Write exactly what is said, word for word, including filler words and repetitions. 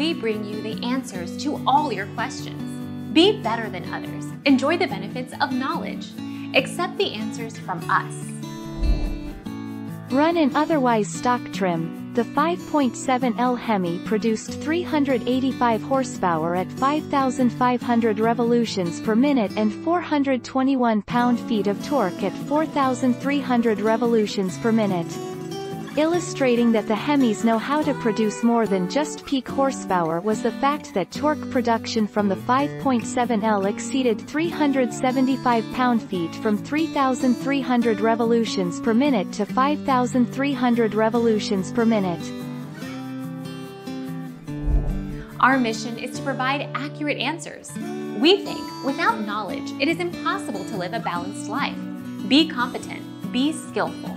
we bring you the answers to all your questions. Be better than others. Enjoy the benefits of knowledge. Accept the answers from us. Run and otherwise stock trim, the five point seven L Hemi produced three hundred eighty-five horsepower at five thousand five hundred revolutions per minute and four hundred twenty-one pound-feet of torque at four thousand three hundred revolutions per minute. Illustrating that the Hemis know how to produce more than just peak horsepower was the fact that torque production from the five point seven L exceeded three hundred seventy-five pound-feet from three thousand three hundred revolutions per minute to five thousand three hundred revolutions per minute. Our mission is to provide accurate answers. We think without knowledge, it is impossible to live a balanced life. Be competent, be skillful.